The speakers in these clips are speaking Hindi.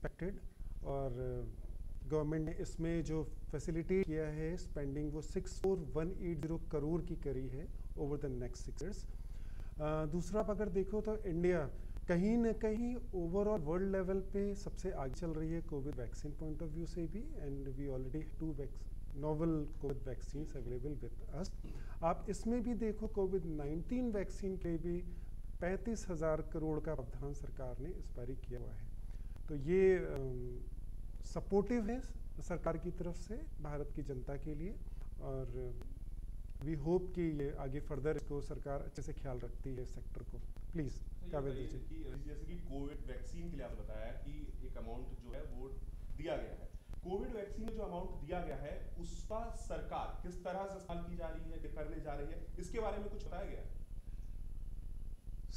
एक्सपेक्टेड। और गवर्नमेंट ने इसमें जो फैसिलिटेट किया है स्पेंडिंग वो 64180 करोड़ की करी है ओवर द नेक्स्ट 6 ईयर्स। दूसरा आप अगर देखो तो इंडिया कहीं ना कहीं ओवरऑल वर्ल्ड लेवल पे सबसे आगे चल रही है covid vaccine point of view से भी, and we already 2 novel covid vaccine available with us. आप इसमें भी देखो कोविड-19 वैक्सीन के भी 35,000 करोड़ का प्रावधान सरकार ने एक्सपायरी किया हुआ है। तो ये सपोर्टिव है सरकार की तरफ से भारत की जनता के लिए, और वी होप कि ये आगे फर्दर इसको सरकार अच्छे से ख्याल रखती है सेक्टर को। प्लीज काबिल दीजिए। जैसे कि कोविड वैक्सीन के लिए आपने बताया कि एक अमाउंट जो है वो दिया गया है, कोविड वैक्सीन में जो अमाउंट दिया गया है उसका सरकार किस तरह से इस्तेमाल की जा रही है, करने जा रही है, इसके बारे में कुछ बताया गया है?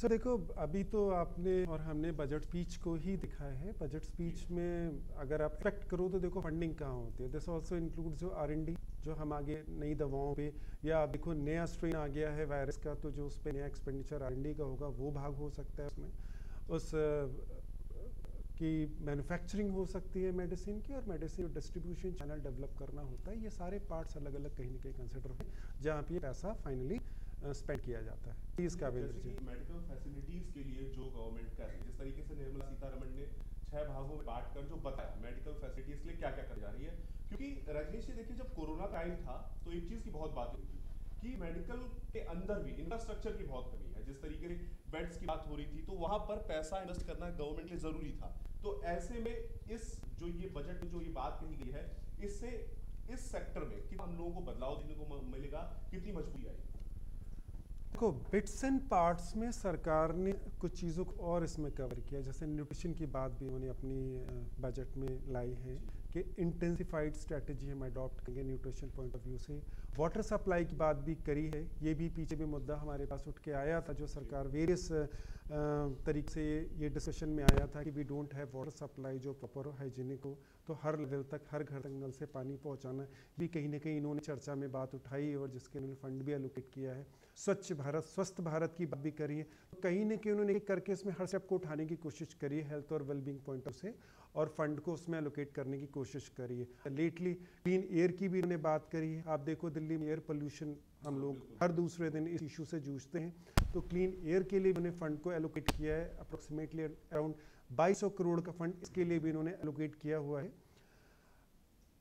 सर देखो, अभी तो आपने और हमने बजट स्पीच को ही दिखा है। बजट स्पीच में अगर आप एक्सपेक्ट करो तो देखो फंडिंग कहाँ होती है। दिस ऑल्सो इंक्लूड्स जो R&D, जो हम आगे नई दवाओं पे, या आप देखो नया स्ट्रेन आ गया है वायरस का, तो जो उस पर नया एक्सपेंडिचर R&D का होगा वो भाग हो सकता है उसमें, उस की मैन्युफैक्चरिंग हो सकती है मेडिसिन की, और मेडिसिन डिस्ट्रीब्यूशन चैनल डेवलप करना होता है। ये सारे पार्ट्स अलग अलग कहीं ना कहीं कंसिडर होते हैं जहाँ पे पैसा फाइनली स्पेंड किया जाता है। प्लीज काबिल दीजिए। मेडिकल फैसिलिटीज के लिए जो गवर्नमेंट का है, जिस तरीके से निर्मला सीतारमण ने 6 भागों में बांट कर जो बताया मेडिकल फैसिलिटीज के लिए क्या क्या कर जा रही है, क्योंकि रजनीश जी देखिए जब कोरोना टाइम था तो एक चीज की बहुत बात हुई कि मेडिकल के अंदर भी इंफ्रास्ट्रक्चर की बहुत कमी है। जिस तरीके से बेड्स की बात हो रही थी तो वहां पर पैसा इन्वेस्ट करना गवर्नमेंट के लिए जरूरी था। तो ऐसे में इस जो ये बजट में जो ये बात कही गई है, इससे इस सेक्टर में कि हम लोगों को बदलाव देने को मिलेगा, कितनी मजबूती आएगी? देखो बिट्स एंड पार्ट्स में सरकार ने कुछ चीज़ों को और इसमें कवर किया, जैसे न्यूट्रिशन की बात भी उन्होंने अपनी बजट में लाई है कि इंटेंसिफाइड स्ट्रेटजी हम अडॉप्ट करेंगे न्यूट्रिशन पॉइंट ऑफ व्यू से। वाटर सप्लाई की बात भी करी है, ये भी पीछे भी मुद्दा हमारे पास उठ के आया था, जो सरकार वेरियस तरीके से ये डिस्कशन में आया था कि we don't have water supply जो प्रॉपर हाइजीनिक हो, तो हर लेवल तक हर घर तक नल से पानी पहुंचाना भी कहीं ना कहीं इन्होंने चर्चा में बात उठाई, और जिसके उन्होंने फंड भी एलोकेट किया है। स्वच्छ भारत स्वस्थ भारत की बात भी करी है, तो कहीं ना कहीं उन्होंने करके इसमें हर स्टेप को उठाने की कोशिश करी है हेल्थ और वेलबींग पॉइंट ऑफ से, और फंड को उसमें एलोकेट करने की कोशिश करी है। लेटली क्लीन एयर की भी उन्होंने बात करी है। आप देखो दिल्ली में एयर पोल्यूशन, हम लोग हर दूसरे दिन इस इशू से जूझते हैं, तो क्लीन एयर के लिए उन्होंने फंड को एलोकेट किया है। अप्रोक्सीमेटली अराउंड 2200 करोड़ का फंड इसके लिए भी इन्होंने एलोकेट किया हुआ है।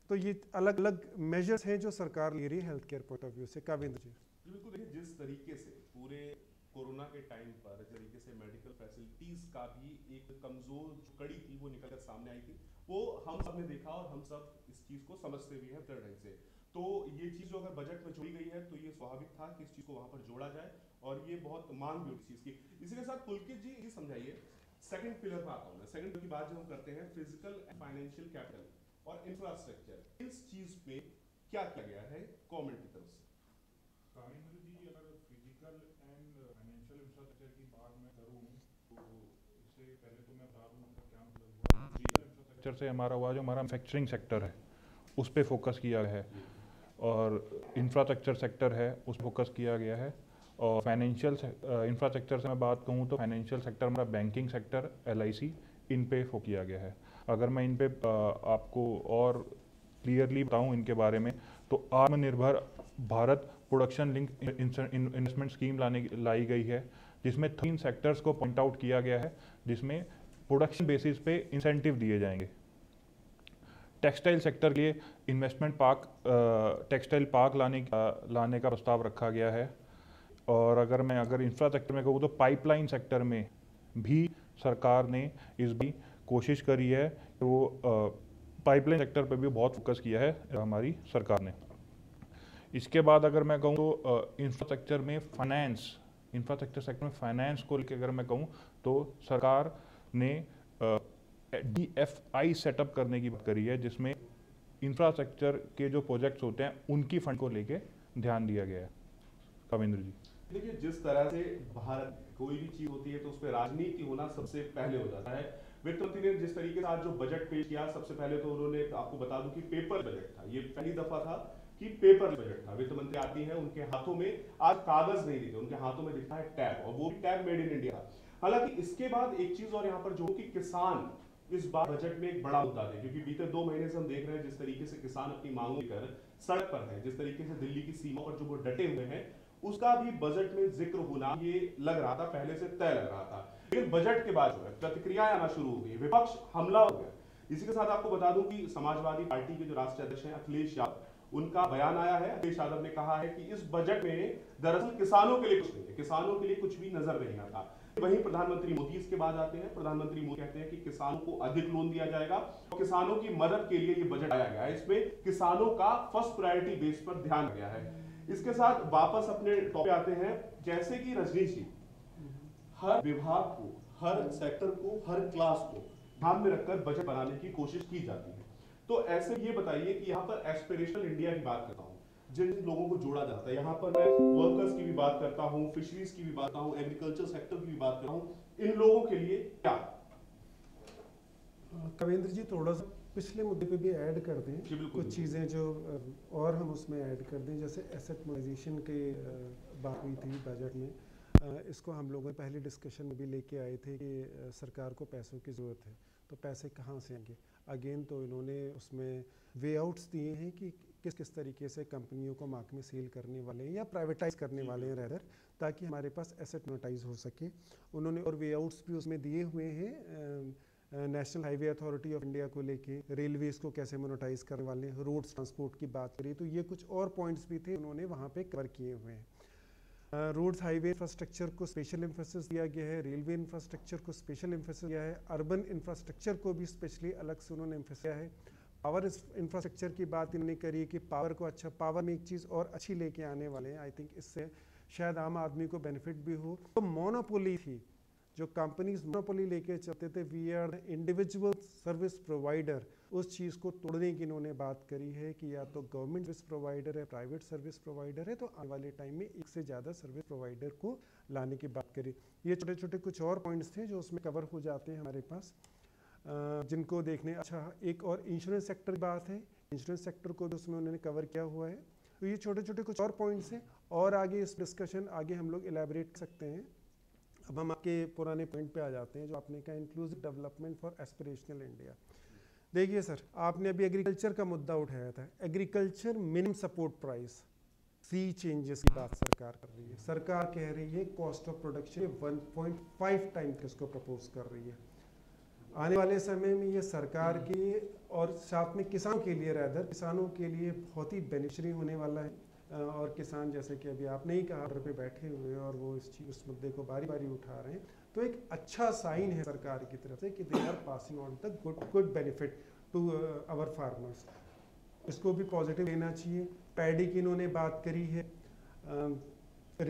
तो ये अलग अलग मेजर्स हैं जो सरकार ले रही है health care point of view से। काविंद्र जी बिल्कुल देखिए, जिस तरीके से पूरे कोरोना के टाइम पर तरीके से मेडिकल फैसिलिटीज का भी एक कमजोर कड़ी थी वो निकल कर सामने आई थी, वो हम सब ने देखा और हम सब इस चीज को समझते भी हैं ढंग से। तो ये चीज जो अगर बजट में जोड़ी गई है तो ये स्वाभाविक था कि इस चीज को वहां पर जोड़ा जाए, और ये बहुत मांग भी उस चीज की। इसी के साथ पुलकित जी ये समझाइए, सेकंड पिलर पर आता हूँ मैं। सेकंड की बात जो हम करते हैं फिजिकल एंड फाइनेंशियल कैपिटल और इंफ्रास्ट्रक्चर, इस चीज पे क्या किया गया है गवर्नमेंट की तरफ से? काविंद्र जी अगर फिजिकल एंड फाइनेंशियल इंफ्रास्ट्रक्चर की बात मैं करूँ तो इससे पहले तो मैं बता दूँ उसका क्या मतलब हुआ। फिजिकल इंफ्रास्ट्रक्चर से हमारा हुआ जो हमारा मैन्युफैक्चरिंग सेक्टर है उस पर फोकस किया गया है, और इंफ्रास्ट्रक्चर सेक्टर है उस पर फोकस किया गया है। और फाइनेंशियल इंफ्रास्ट्रक्चर से मैं बात कहूँ तो फाइनेंशियल सेक्टर हमारा बैंकिंग सेक्टर LIC इन पे फोकस किया गया है। अगर मैं इन पे आपको और क्लियरली बताऊँ इनके बारे में तो Atmanirbhar Bharat production link investment scheme लाई गई है, जिसमें 3 सेक्टर्स को पॉइंट आउट किया गया है, जिसमें प्रोडक्शन बेसिस पे इंसेंटिव दिए जाएंगे। टेक्सटाइल सेक्टर के लिए इन्वेस्टमेंट पार्क टेक्सटाइल पार्क लाने का प्रस्ताव रखा गया है। और अगर इंफ्रास्ट्रक्चर में कहूँ तो पाइपलाइन सेक्टर में भी सरकार ने इस भी कोशिश करी है, तो वो पाइपलाइन सेक्टर पर भी बहुत फोकस किया है हमारी सरकार ने। इसके बाद अगर मैं कहूँ तो इंफ्रास्ट्रक्चर सेक्टर में फाइनेंस को लेकर अगर मैं कहूँ तो सरकार ने DFI सेटअप करने की बात करी है, जिसमें इंफ्रास्ट्रक्चर के जो प्रोजेक्ट्स होते हैं उनकी फंड को लेके ध्यान दिया गया है। काविंद्र जी देखिए, जिस तरह से भारत कोई भी चीज होती है तो उस पर राजनीति होना सबसे पहले हो जाता है। वित्त मंत्री ने जिस तरीके से आज जो बजट पेश किया, सबसे पहले तो उन्होंने आपको बता दूं कि पेपर बजट था, ये पहली दफा था कि पेपर बजट था। वित्त मंत्री आती है उनके हाथों में आज कागज नहीं दिखते, उनके हाथों में दिखता है टैब, और वो टैब मेड इन इंडिया। हालांकि इसके बाद एक चीज और यहाँ पर जो कि किसान इस बार बजट में एक बड़ा मुद्दा है, क्योंकि बीते 2 महीने से हम देख रहे हैं जिस तरीके से किसान अपनी मांगों लेकर सड़क पर है, जिस तरीके से दिल्ली की सीमा और जो वो डटे हुए हैं, उसका भी बजट में जिक्र होना ये लग रहा था, पहले से तय लग रहा था। लेकिन बजट के बाद जो है प्रतिक्रिया आना शुरू हो गई, विपक्ष हमला हो गया। इसी के साथ आपको बता दूं कि समाजवादी पार्टी के जो राष्ट्रीय अध्यक्ष हैं अखिलेश यादव, उनका बयान आया है। अखिलेश यादव ने कहा है कि इस बजट में दरअसल किसानों के लिए कुछ नहीं है, किसानों के लिए कुछ भी नजर नहीं आता। वहीं प्रधानमंत्री मोदी इसके बाद आते हैं, प्रधानमंत्री मोदी कहते हैं कि किसानों को अधिक लोन दिया जाएगा और किसानों की मदद के लिए ये बजट आया गया है, इसमें किसानों का फर्स्ट प्रायोरिटी बेस पर ध्यान गया है। इसके साथ वापस अपने टॉपिक आते हैं, जैसे कि रजनीश जी हर विभाग को, हर सेक्टर को, हर क्लास को ध्यान में रखकर बजट बनाने की कोशिश की जाती है। तो ऐसे ये बताइए कि यहाँ पर एस्पिरेशनल इंडिया की बात करता हूँ, जिन लोगों को जोड़ा जाता है, यहाँ पर मैं वर्कर्स की भी बात करता हूँ, फिशरीज की भी बात करता हूँ, एग्रीकल्चर सेक्टर की भी बात करता हूँ, इन लोगों के लिए क्या? कविंद्र जी थोड़ा सा पिछले मुद्दे पे भी ऐड कर दें कुछ चीज़ें जो और हम उसमें ऐड कर दें, जैसे एसेट मोनेटाइजेशन के बात हुई थी बजट में, इसको हम लोगों ने पहले डिस्कशन में भी लेके आए थे कि सरकार को पैसों की ज़रूरत है, तो पैसे कहाँ से आएंगे। अगेन तो इन्होंने उसमें वे आउट्स दिए हैं कि किस किस तरीके से कंपनियों को मार्केट में सेल करने वाले हैं या प्राइवेटाइज करने वाले हैं रेदर, ताकि हमारे पास एसेट मोनेटाइज हो सके। उन्होंने और वे आउट्स भी उसमें दिए हुए हैं, national highway authority of India को लेके, रेलवेज़ को कैसे मोनेटाइज करने वाले, रोड्स ट्रांसपोर्ट की बात करी, तो ये कुछ और पॉइंट्स भी थे उन्होंने वहाँ पे कवर किए हुए हैं। रोड्स हाईवे इंफ्रास्ट्रक्चर को स्पेशल एम्फेसिस दिया गया है, रेलवे इंफ्रास्ट्रक्चर को स्पेशल एम्फेसिस दिया है, अर्बन इंफ्रास्ट्रक्चर को भी स्पेशली अलग से उन्होंने एम्फेसिस दिया है। पावर इंफ्रास्ट्रक्चर की बात इन्होंने करी कि पावर को अच्छा, पावर में एक चीज़ और अच्छी लेके आने वाले हैं, आई थिंक इससे शायद आम आदमी को बेनिफिट भी हो। तो मोनोपोली थी, जो कंपनीज मोनोपोली लेके चलते थे, we are the individual service provider, उस चीज़ को तोड़ने की इन्होंने बात करी है कि या तो गवर्नमेंट सर्विस प्रोवाइडर है, प्राइवेट सर्विस प्रोवाइडर है, तो आने वाले टाइम में एक से ज़्यादा सर्विस प्रोवाइडर को लाने की बात करी। ये छोटे छोटे कुछ और पॉइंट्स थे जो उसमें कवर हो जाते हैं हमारे पास, जिनको देखने। अच्छा, एक और इंश्योरेंस सेक्टर की बात है, इंश्योरेंस सेक्टर को भी उसमें उन्होंने कवर किया हुआ है। तो ये छोटे छोटे कुछ और पॉइंट्स हैं, और आगे इस डिस्कशन आगे हम लोग एलैबोरेट कर सकते हैं। अब हम आपके पुराने पॉइंट पे आ जाते हैं जो आपने कहा, inclusive development for aspirational India. देखिए सर, आपने अभी एग्रीकल्चर का मुद्दा उठाया था, एग्रीकल्चर मिनिमम सपोर्ट प्राइस सी चेंजेस की बात सरकार कर रही है। सरकार कह रही है कॉस्ट ऑफ प्रोडक्शन 1.5 टाइम इसको प्रपोज कर रही है। आने वाले समय में ये सरकार के और साथ में किसानों के लिए, रैदर किसानों के लिए बहुत ही बेनिफिशियरी होने वाला है। और किसान, जैसे कि अभी आपने ही कहा, घर पे बैठे हुए और वो इस मुद्दे को बारी बारी उठा रहे हैं, तो एक अच्छा साइन है सरकार की तरफ से कि they are passing on the good benefit to our farmers. इसको भी पॉजिटिव लेना चाहिए। पैडी की इन्होंने बात करी है,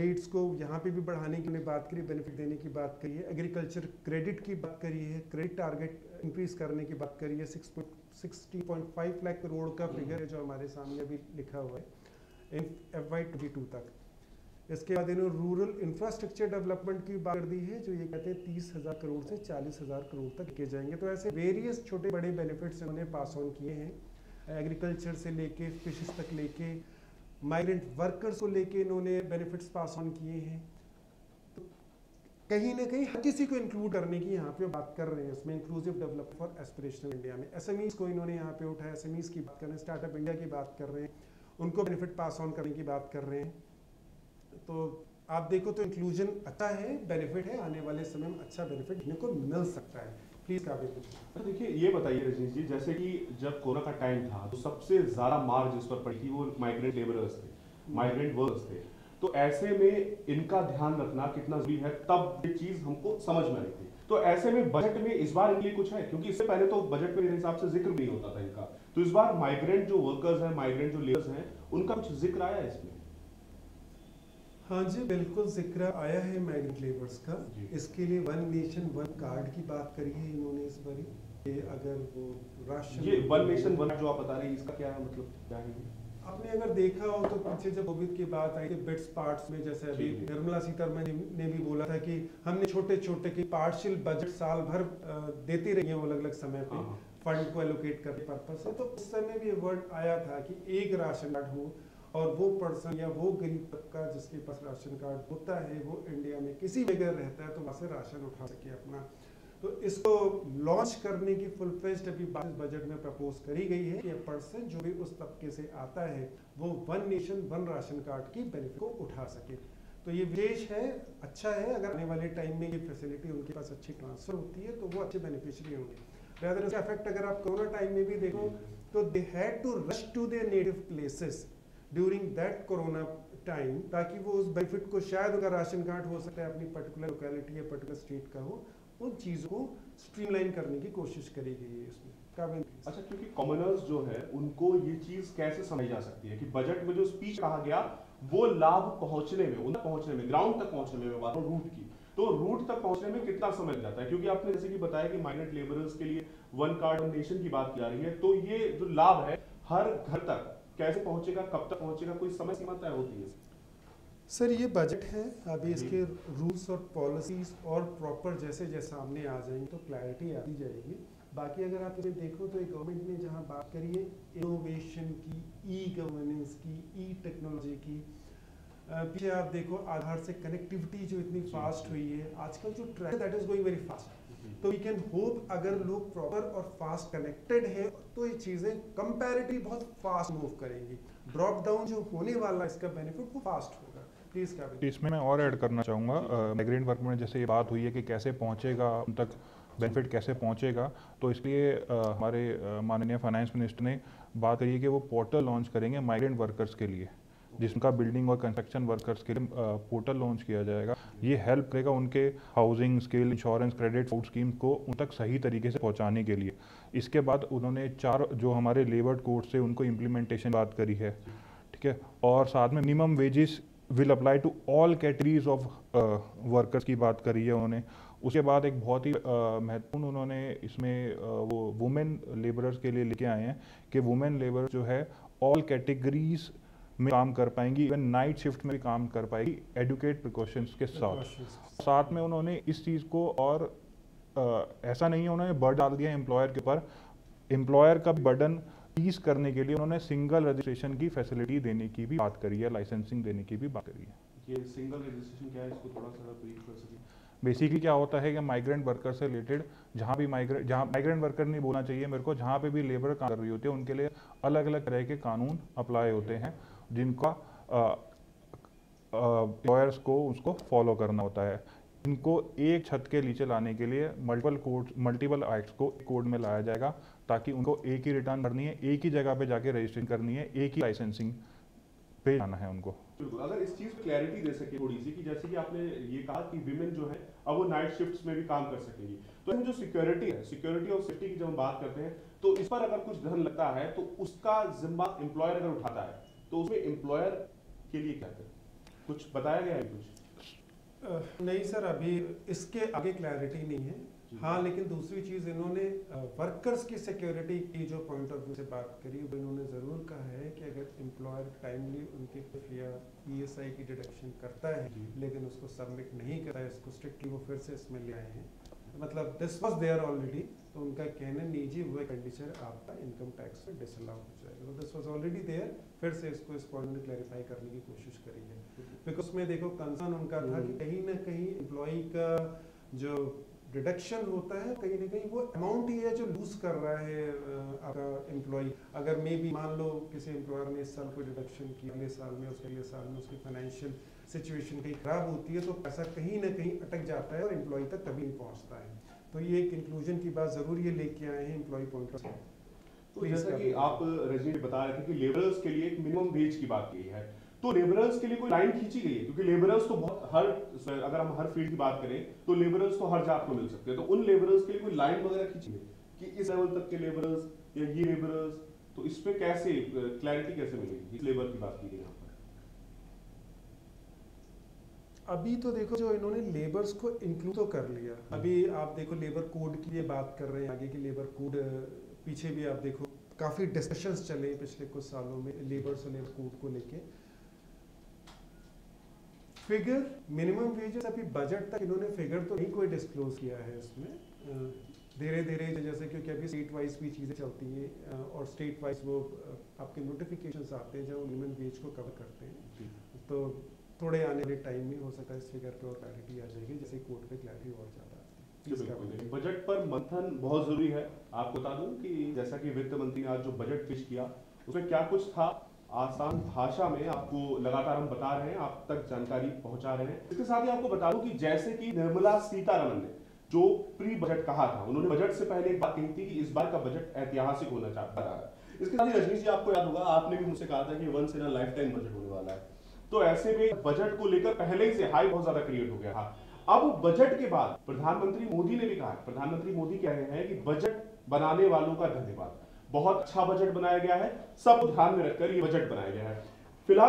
रेट्स को यहाँ पे भी बढ़ाने की उन्होंने बात करी, बेनिफिट देने की बात करी है। एग्रीकल्चर क्रेडिट की बात करी है, क्रेडिट टारगेट इंक्रीज करने की बात करी है। 60.5 लाख करोड़ का फिगर है जो हमारे सामने अभी लिखा हुआ है FY22 तक। इसके बाद इन्होंने रूरल इंफ्रास्ट्रक्चर डेवलपमेंट की बात कर दी है, जो ये कहते हैं 30,000 करोड़ से 40,000 करोड़ तक के जाएंगे। तो ऐसे वेरियस छोटे बड़े बेनिफिट्स इन्होंने पास ऑन किए हैं, एग्रीकल्चर से लेके फिशेस तक लेके, माइग्रेंट वर्कर्स को लेके इन्होंने बेनिफिट्स पास ऑन किए हैं। तो कहीं ना कहीं हर किसी को इंक्लूड करने की यहाँ पे बात कर रहे हैं, उसमें inclusive development for aspirational India में। एसएमईज को इन्होंने यहाँ पे उठाया, एसएमईज की बात कर रहे हैं, स्टार्टअप इंडिया की बात कर रहे हैं, उनको बेनिफिट पास ऑन करने की बात कर रहे हैं। तो आप देखो तो इंक्लूजन अच्छा है, बेनिफिट है, आने वाले समय में अच्छा बेनिफिट इनको मिल सकता है। प्लीज काफी तो देखिए, ये बताइए रजनीश जी, जैसे कि जब कोरोना का टाइम था तो सबसे ज्यादा मार जिस पर पड़ी थी वो माइग्रेंट लेबरर्स थे, माइग्रेंट वर्कर्स थे। तो ऐसे में इनका ध्यान रखना कितना जरूरी है, तब ये चीज हमको समझ में आई थी। तो ऐसे में बजट में इस बार इनके लिए कुछ है, क्योंकि इससे पहले तो बजट में मेरे हिसाब से जिक्र नहीं होता था इनका। तो इस बार माइग्रेंट जो वर्कर्स हैं, माइग्रेंट जो लेबर्स हैं, उनका कुछ जिक्र आया है इसमें? हाँ जी, बिल्कुल जिक्र आया है माइग्रेंट लेबर्स का। इसके लिए वन नेशन वन कार्ड की बात करी है इन्होंने इस बार। ये अगर वो राशन, ये वन नेशन वन जो आप बता रहे हैं, इसका क्या है मतलब? आपने अगर देखा हो तो पीछे जब कोविड की बात आई थी, बिट्स पार्ट्स में, जैसे अभी निर्मला सीतारमण ने भी बोला था कि हमने छोटे छोटे के पार्शियल बजट साल भर देते रहे हैं वो अलग अलग समय पे, फंड को एलोकेट करने पर्पस से। तो उस समय भी वर्ड आया था कि एक राशन कार्ड हो और वो पर्सन या वो गरीब का जिसके पास राशन कार्ड होता है वो इंडिया में किसी जगह रहता है तो वहाँ से राशन उठा सके अपना। तो इसको लॉन्च करने की फुल फ्लेज्ड अभी बजट में प्रपोज करी गई है। ये पर्सन जो भी उस तबके से आता है वो one nation one ration card की बेनिफिट को उठा सके, तो ये विशेष है, अच्छा है। अगर आने वाले टाइम में ये फैसिलिटी उनके पास अच्छी ट्रांसफर होती है तो वो अच्छे बेनिफिशियरी होंगे। रेदर इसका इफेक्ट अगर आप कोरोना टाइम में भी देखो तो they had to rush to their native places during that corona time, ताकि वो उस बेनिफिट को, शायद उनका राशन कार्ड हो सकता है अपनी पर्टिकुलर लोकेलिटी या पर्टिकुलर स्टेट का हो, उन चीज़ों को स्ट्रीमलाइन करने की कोशिश करी गई है इसमें। अच्छा, क्योंकि कॉमनर्स जो है उनको ये चीज कैसे समझी जा सकती है कि बजट में जो स्पीच कहा गया वो लाभ पहुंचने में ग्राउंड तक पहुंचने में बात रूट की, तो रूट तक पहुंचने में कितना समय जाता है? क्योंकि आपने जैसे कि बताया कि माइग्रेंट लेबरर्स के लिए वन कार्ड वन नेशन की बात की जा रही है, तो ये जो लाभ है हर घर तक कैसे पहुंचेगा, कब तक पहुंचेगा, कोई समय सीमा तय होती है? सर ये बजट है, अभी इसके रूल्स और पॉलिसीज और प्रॉपर जैसे जैसे सामने आ जाएंगे तो क्लैरिटी आती जाएगी। बाकी अगर आप इसे देखो तो गवर्नमेंट ने जहाँ बात करी है इनोवेशन की, ई गवर्नेंस की, ई टेक्नोलॉजी की, पीछे आप देखो आधार से कनेक्टिविटी जो इतनी फास्ट हुई है आजकल, जो track that is going very fast, तो वी कैन होप अगर लोग प्रॉपर और फास्ट कनेक्टेड हैं तो ये चीज़ें कंपैरेटिवली बहुत फास्ट मूव करेंगी। ड्रॉप डाउन जो होने वाला इसका बेनिफिट वो फास्ट होगा। प्लीज़ का इसमें मैं और ऐड करना चाहूँगा, माइग्रेंट वर्कर में जैसे ये बात हुई है कि कैसे पहुँचेगा उन तक, बेनिफिट कैसे पहुँचेगा, तो इसलिए हमारे माननीय फाइनेंस मिनिस्टर ने बात करी कि वो पोर्टल लॉन्च करेंगे माइग्रेंट वर्कर्स के लिए, जिसका बिल्डिंग और कंस्ट्रक्शन वर्कर्स के लिए पोर्टल लॉन्च किया जाएगा। ये हेल्प करेगा उनके housing, skill, insurance, credit, food scheme को उन तक सही तरीके से पहुंचाने के लिए। इसके बाद उन्होंने 4 जो हमारे लेबर कोड से उनको इम्प्लीमेंटेशन बात करी है, ठीक है, और साथ में minimum wages will apply to all categories of workers की बात करी है उन्होंने। उसके बाद एक बहुत ही महत्वपूर्ण उन्होंने इसमें वो वुमेन लेबरर्स के लिए लेके आए हैं कि वुमेन लेबर जो है ऑल कैटेगरीज में काम कर पाएंगी, इवन नाइट शिफ्ट में भी काम कर पाएगी, एडुकेट प्रिकॉशंस के साथ। साथ में उन्होंने इस चीज़ को और ऐसा नहीं है उन्होंने बर्डन डाल दिया एम्प्लॉयर के ऊपर, एम्प्लॉयर का बर्डन ईज करने के लिए उन्होंने सिंगल रजिस्ट्रेशन की फैसिलिटी देने की भी बात करी है, लाइसेंसिंग देने की भी बात करी है। ये सिंगल रजिस्ट्रेशन क्या है, इसको थोड़ा सा ब्रीफ कर सकते हैं? बेसिकली क्या होता है कि माइग्रेंट वर्कर से रिलेटेड जहाँ माइग्रेंट वर्कर नहीं बोलना चाहिए मेरे को, जहाँ पे भी लेबर काम कर रही होती है उनके लिए अलग अलग तरह के कानून अप्लाई होते हैं जिनका लॉयर्स को उसको फॉलो करना होता है। इनको एक छत के नीचे लाने के लिए मल्टीपल एक्ट्स को कोड में लाया जाएगा, ताकि उनको एक ही रिटर्न भरनी है, एक ही जगह पे जाके रजिस्ट्रेशन करनी है, एक ही लाइसेंसिंग पे जाना है उनको। बिल्कुल, अगर इस चीज़ को क्लैरिटी दे सके थोड़ी सी, कि जैसे कि आपने ये कहा कि विमेन जो है अब वो नाइट शिफ्ट्स में भी काम कर सकेंगी, तो जो सिक्योरिटी है, सिक्योरिटी और सेफ्टी की जब हम बात करते हैं तो इस पर अगर कुछ धन लगता है तो उसका जिम्मा एम्प्लॉयर अगर उठाता है तो उसमें एम्प्लॉयर के लिए क्या करें, कुछ बताया गया है? कुछ नहीं सर, अभी इसके आगे क्लैरिटी नहीं है। हाँ, लेकिन दूसरी चीज़ इन्होंने वर्कर्स की सिक्योरिटी की जो पॉइंट ऑफ व्यू से बात करी, वो इन्होंने ज़रूर कहा है कि अगर एम्प्लॉयर टाइमली उनके या ईएसआई की डिडक्शन करता है लेकिन उसको सबमिट नहीं करता है, इसको स्ट्रिक्टली वो फिर से इसमें ले आए हैं, मतलब दिस वॉज देयर ऑलरेडी, तो उनका कहना निजी हुआ कंडीशन आपका इनकम टैक्स में डिसअलाउ हो जाएगा, तो दिस वॉज ऑलरेडी देयर, फिर से इसको इस पॉइंट में क्लैरिफाई करने की कोशिश करी है। बिकॉज उसमें देखो कंसर्न उनका था कि कहीं ना कहीं एम्प्लॉई का जो डिडक्शन होता है कहीं ना कहीं वो अमाउंट ही है जो लूज कर रहा है आपका एम्प्लॉई। अगर मे बी मान लो किसी एम्प्लॉयर ने इस साल कोई डिडक्शन किया, अगले साल में उसकी फाइनेंशियल सिचुएशन कहीं खराब होती है तो पैसा कहीं ना कहीं अटक जाता है और एम्प्लॉई तक कभी नहीं पहुंचता है, तो ये एक इंक्लूजन की बात ज़रूर ये लेके आए हैं एम्प्लॉई पॉइंट ऑफ व्यू। तो जैसा कि आप रजनी बता रहे थे कि लेबरर्स के लिए एक मिनिमम वेज की बात की है, तो लेबरर्स के लिए कोई लाइन खींची गई है? क्योंकि लेबरर्स तो बहुत अगर हम हर फील्ड की बात करें तो लेबरर्स को हर जात को मिल सकते हैं, तो उन लेबरर्स के लिए कोई लाइन वगैरह खींची गई कि इस लेवल तक के लेबरर्स या ये लेबरर्स, तो इस पे कैसे क्लैरिटी कैसे मिलेगी? इस लेबर की बात की गई यहाँ पर। अभी तो देखो जो इन्होंने लेबर्स को इंक्लूड तो कर लिया, अभी आप देखो लेबर कोड की ये बात कर रहे हैं, आगे की लेबर कोड पीछे भी आप देखो काफ़ी डिस्कशंस चले पिछले कुछ सालों में लेबर्स और लेबर कोड को लेके। फिगर मिनिमम वेजेस अभी बजट तक इन्होंने फिगर तो नहीं कोई डिस्क्लोज किया है इसमें, धीरे धीरे जैसे क्योंकि अभी स्टेट वाइज भी चीज़ें चलती हैं और स्टेट वाइज वो आपके नोटिफिकेशंस आते हैं जब मिनिमम वेज को कवर करते हैं, तो थोड़े आने वाले टाइम में हो सकता है इस फिगर पर और क्लैरिटी आ जाएगी, जैसे कोर्ट पे क्लैरिटी और ज़्यादा आती है। बजट पर मंथन बहुत जरूरी है। आपको बता दूं कि जैसा कि वित्त मंत्री ने आज जो बजट पेश किया उसमें क्या कुछ था, आसान भाषा में आपको लगातार हम बता रहे हैं, आप तक जानकारी पहुंचा रहे हैं। इसके साथ ही आपको बता दूं कि जैसे कि निर्मला सीतारमण ने जो प्री बजट कहा था, उन्होंने बजट से पहले एक बात कही थी कि इस बार का बजट ऐतिहासिक होना चाहता है। इसके साथ ही रजनीश जी, आपको याद होगा आपने भी मुझसे कहा था कि once in a lifetime budget होने वाला है, तो ऐसे में बजट को लेकर पहले ही से हाई बहुत ज्यादा क्रिएट हो गया। अब बजट के बाद प्रधानमंत्री मोदी ने भी कहा, प्रधानमंत्री मोदी कह रहे हैं कि बजट बनाने वालों का धन्यवाद, बहुत अच्छा बजट बनाया गया है, सब ध्यान में रखकर ये बजट बनाया गया है। फिलहाल